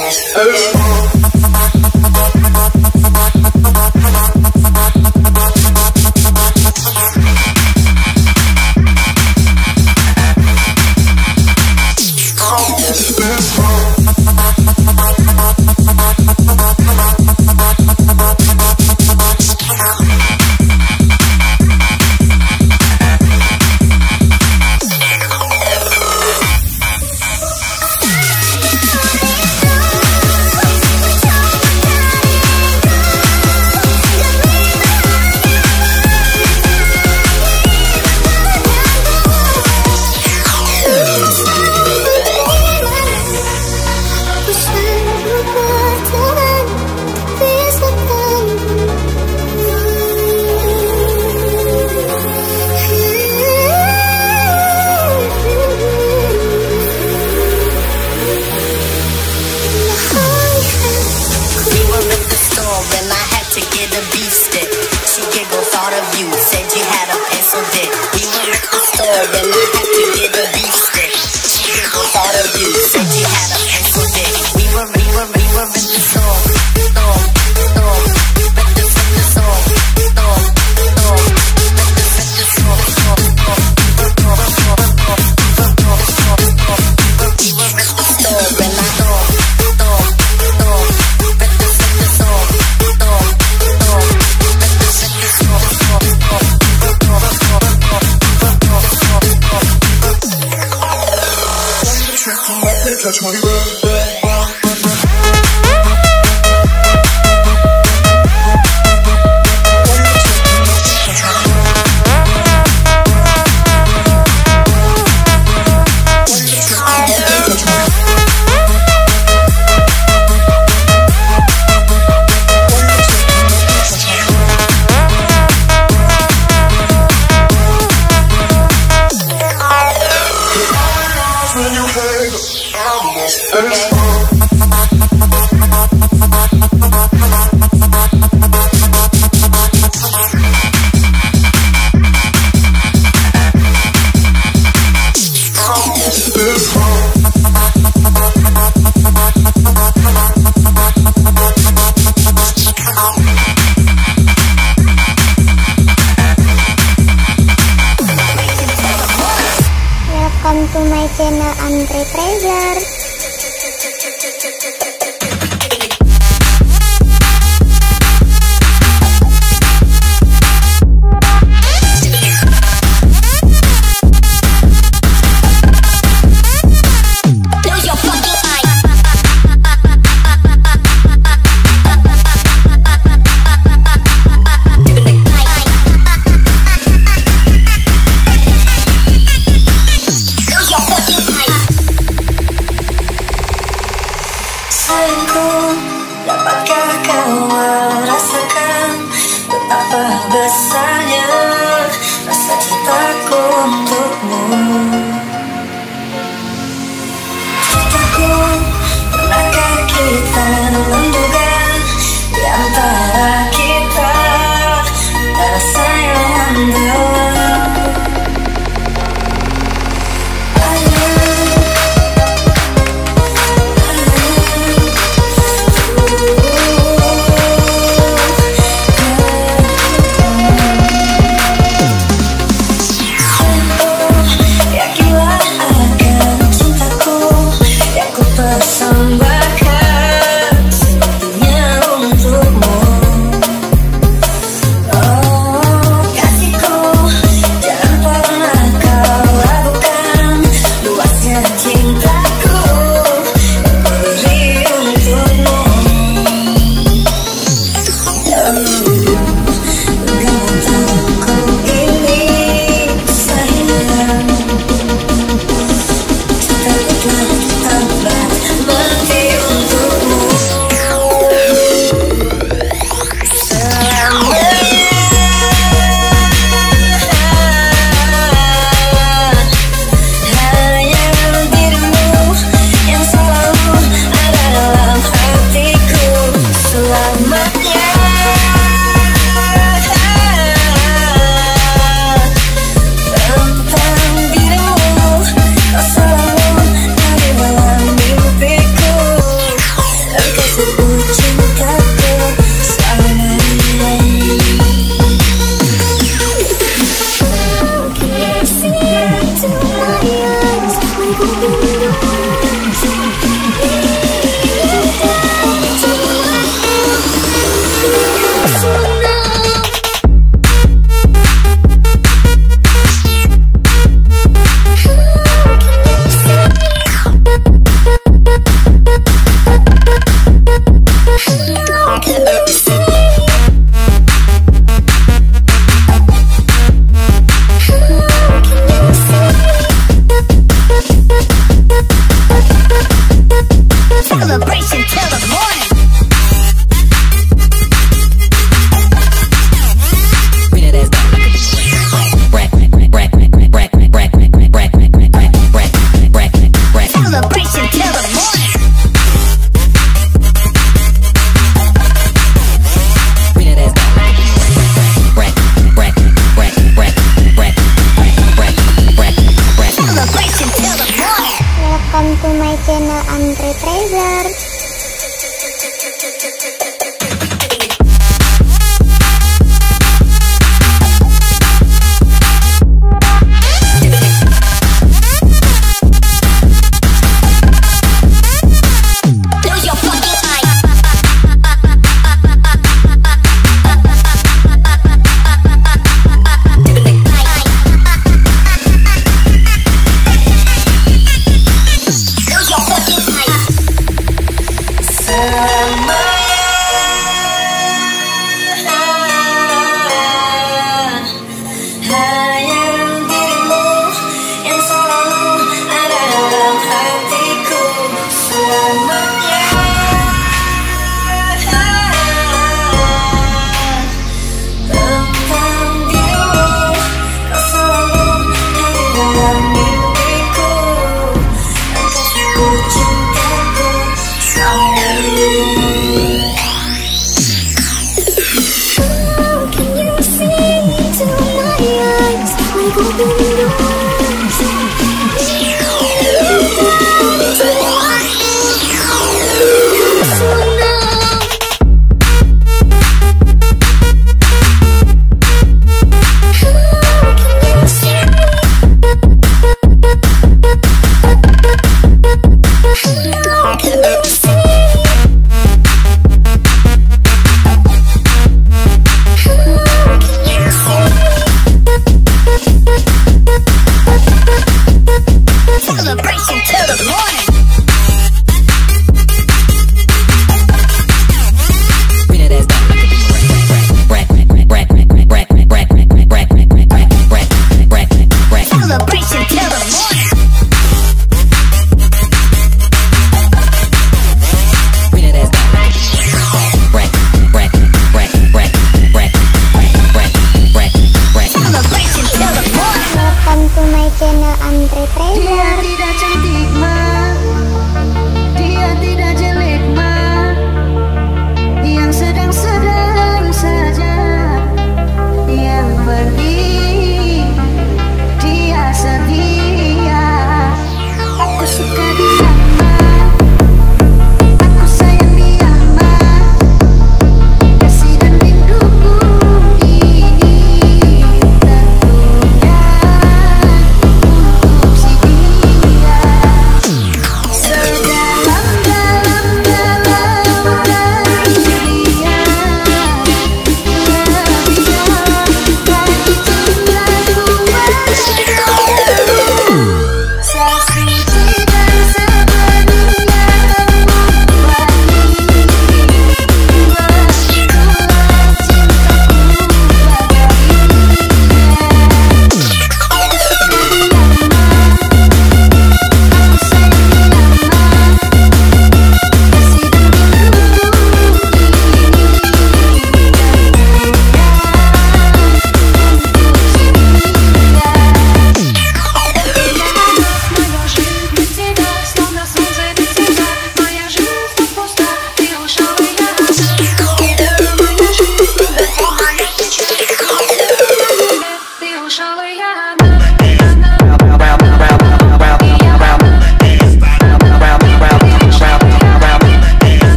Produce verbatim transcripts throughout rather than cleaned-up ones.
Yes. touch my rug. Welcome to my channel, Andre Treasure. Besarnya rasa cintaku untukmu, cintaku. Pernahkah kita menduga di antara kita ada rasa yang mendalam? Oh,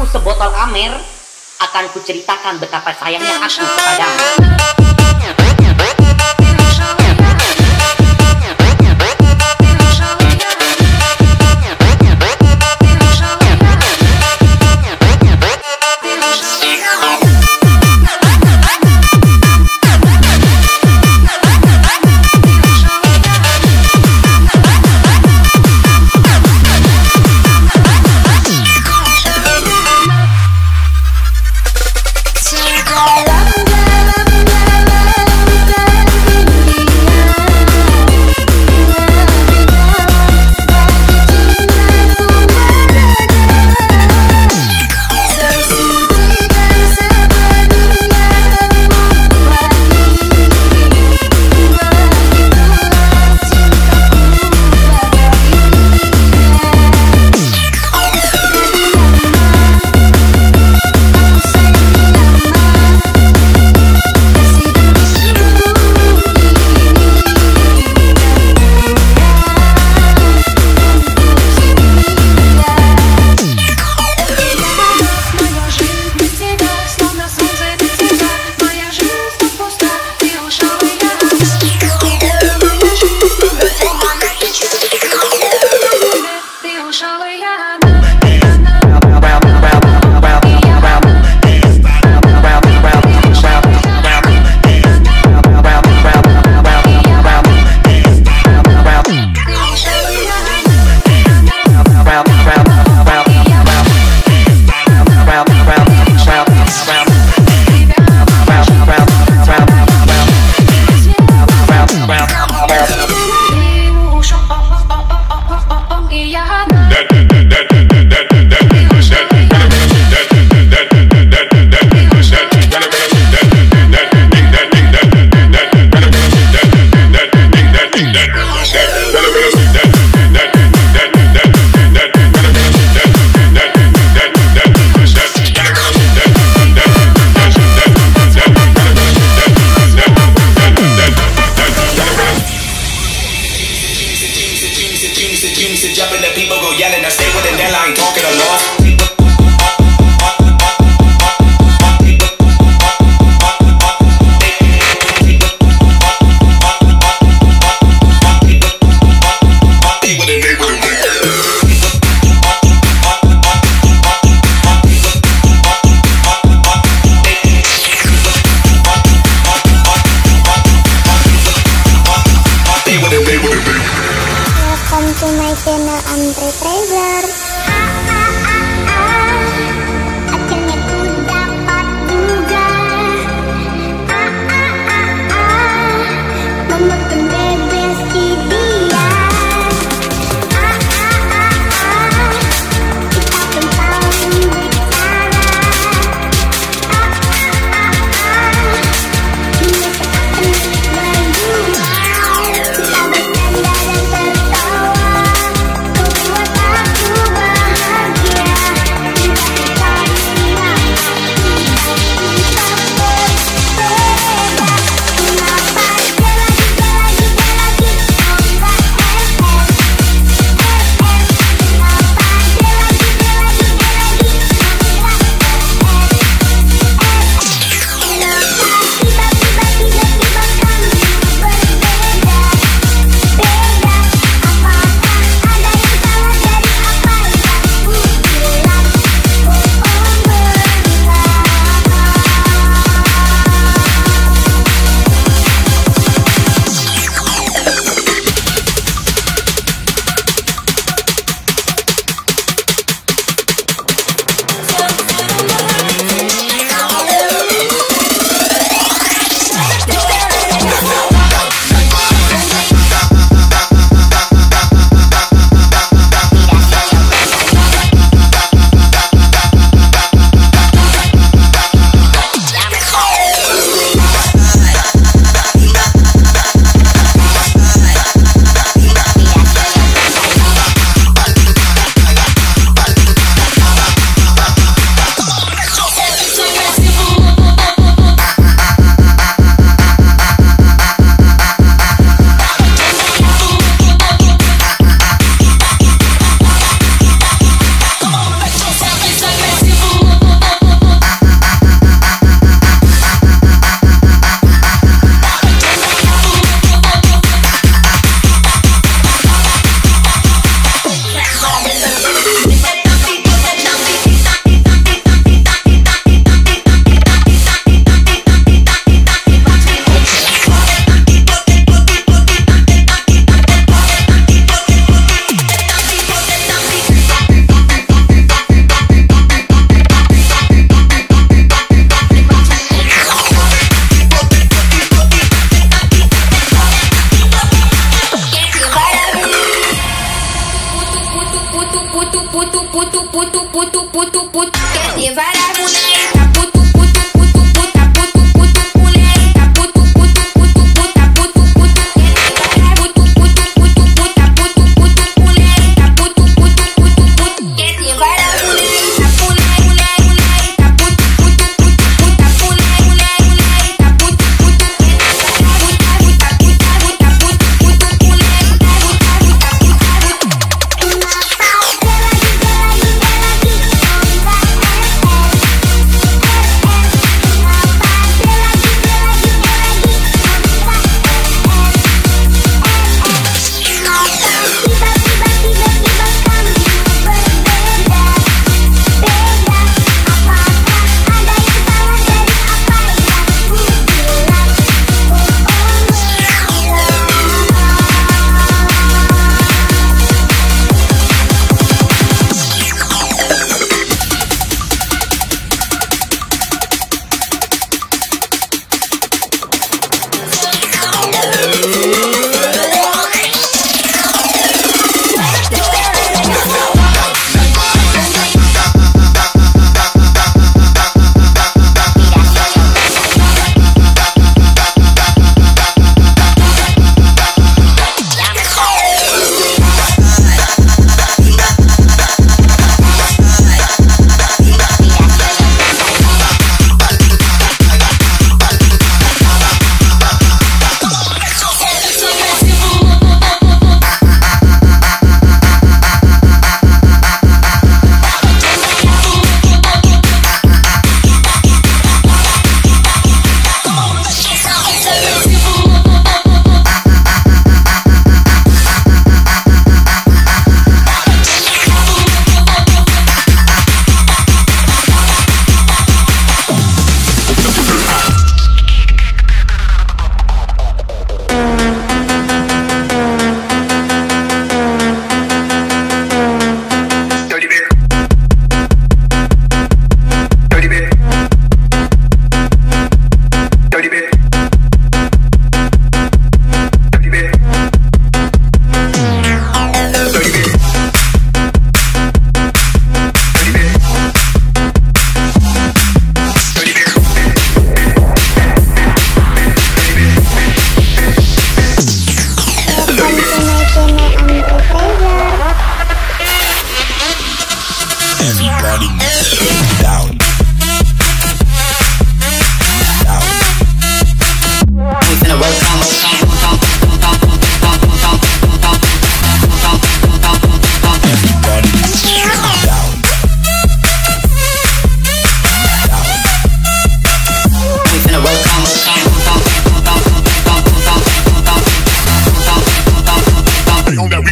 aku sebotol Amer, akan kuceritakan betapa sayangnya aku kepadamu. Go.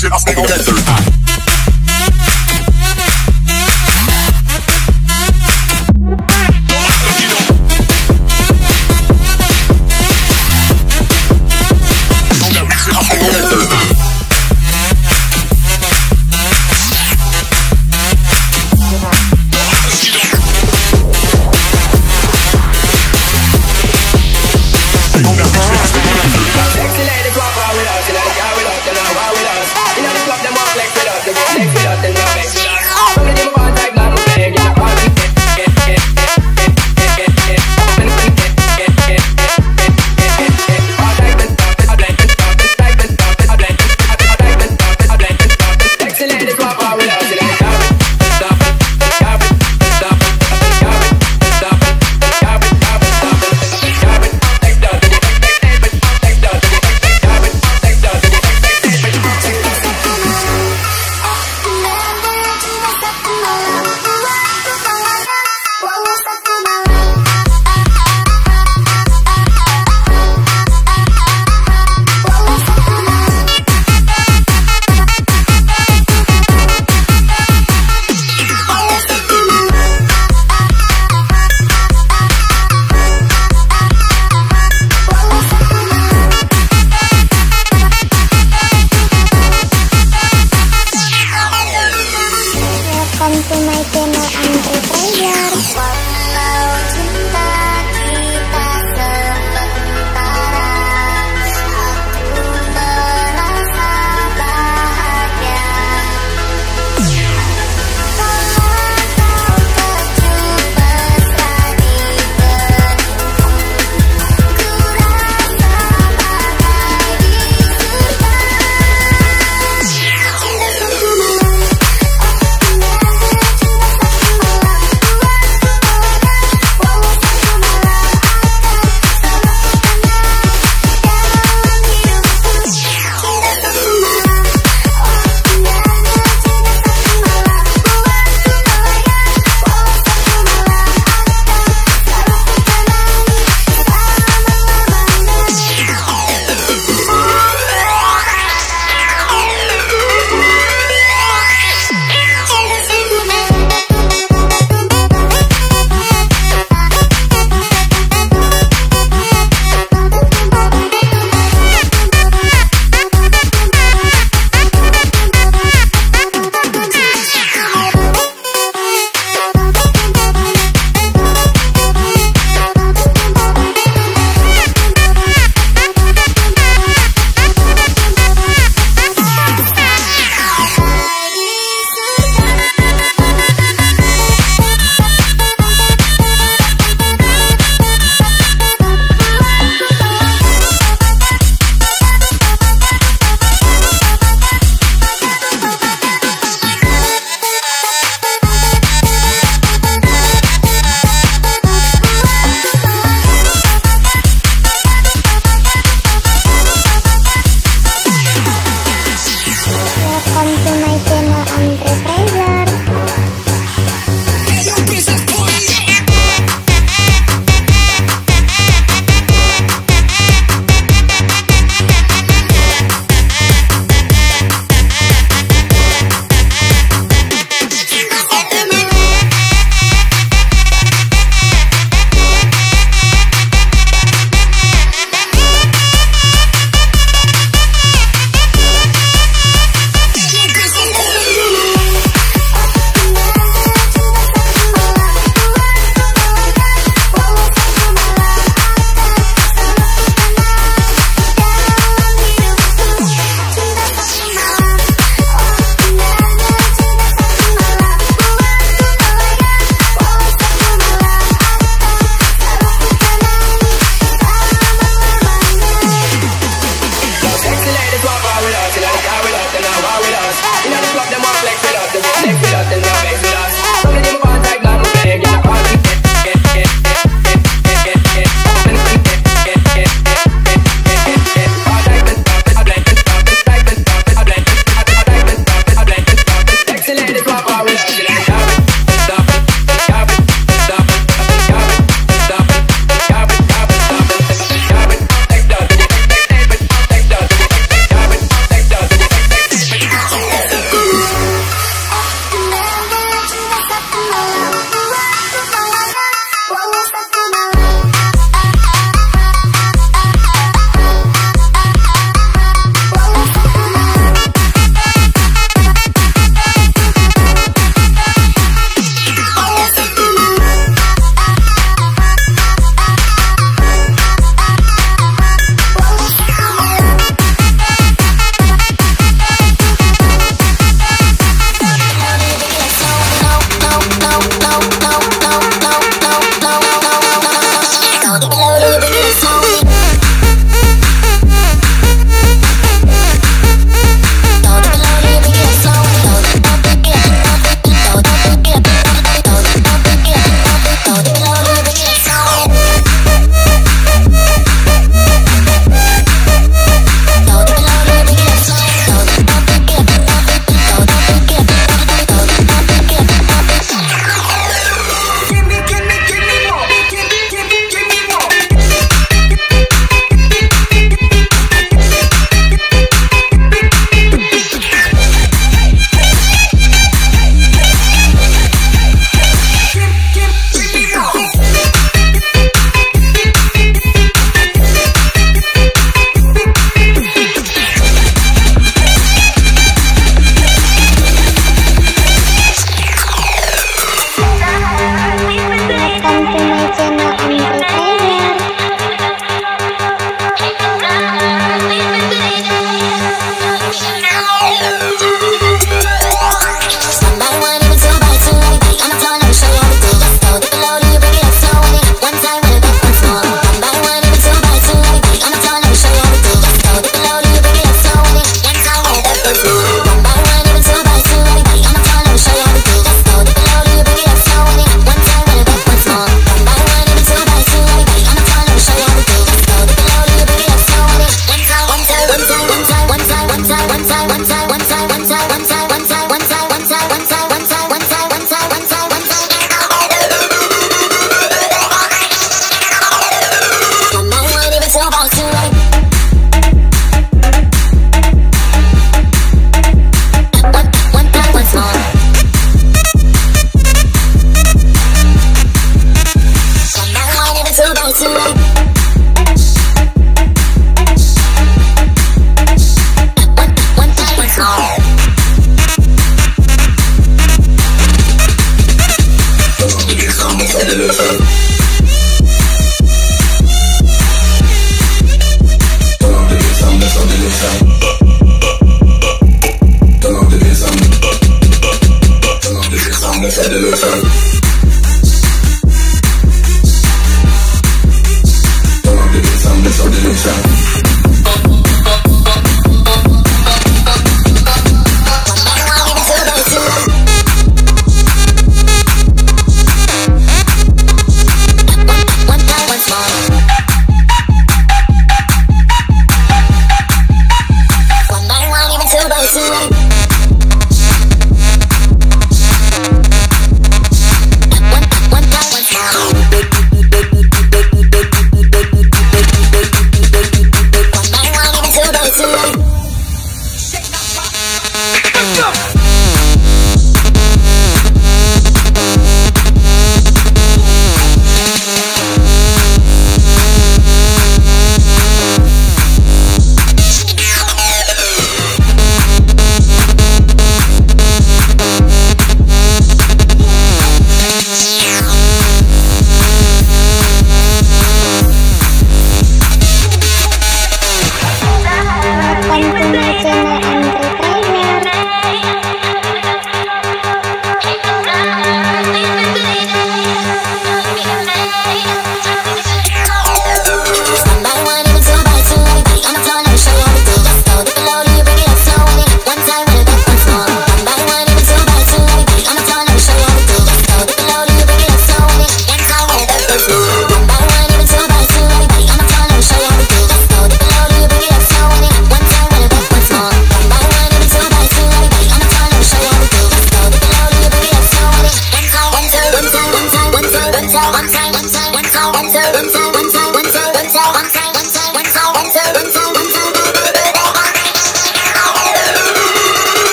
shit, I speak on that third eye. Like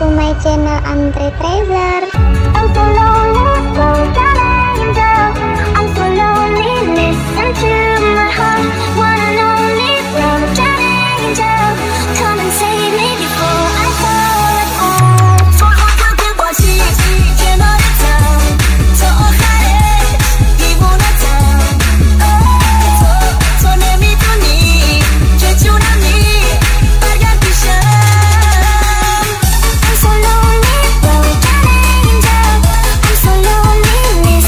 to my channel, Andre Traveler. I'm so lonely, so down and down. I'm so lonely, listen to my heart. Wanna know me from down and down. Come and save me before I fall apart. For all the people watching, came out of town. So all that is, give all the time. Oh, so let me do me, just you and me. I'm so lonely, but we can't end up. I'm so lonely.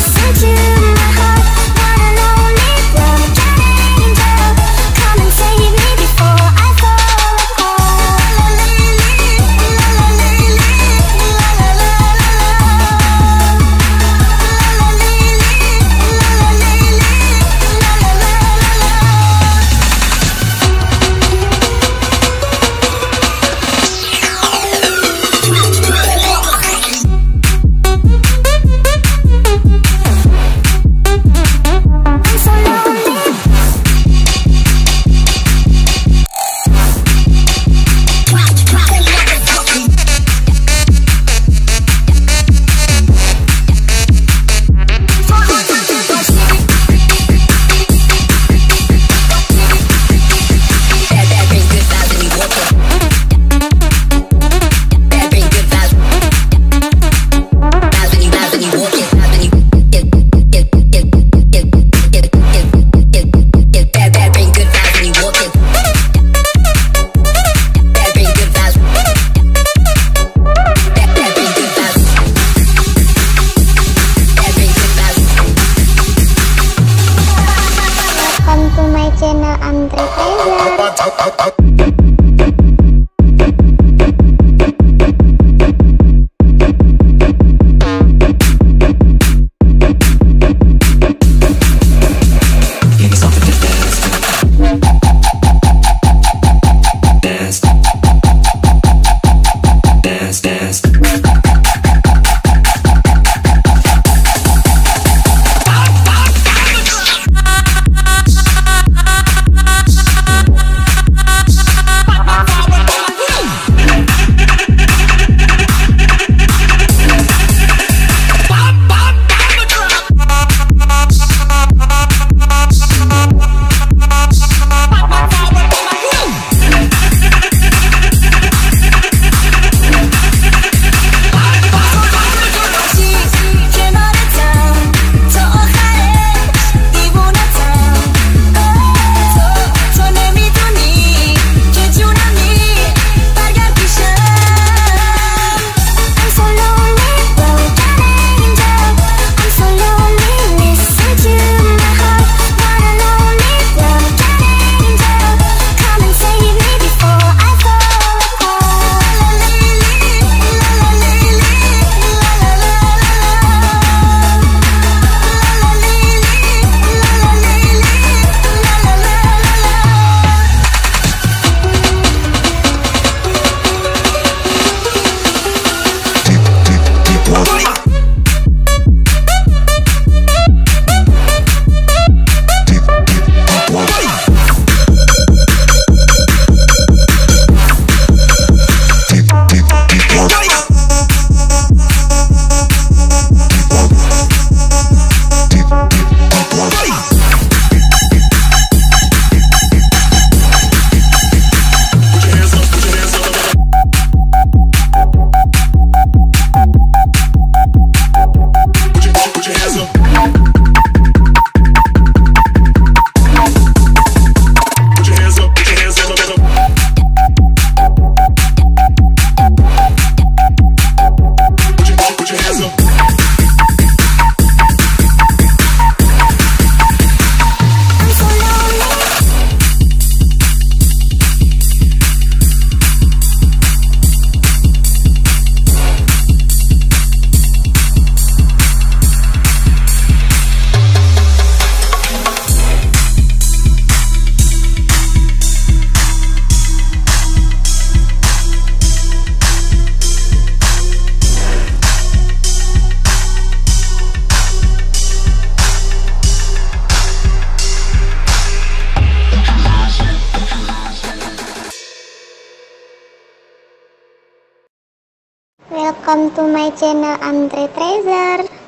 Welcome to my channel, Andre Treasure.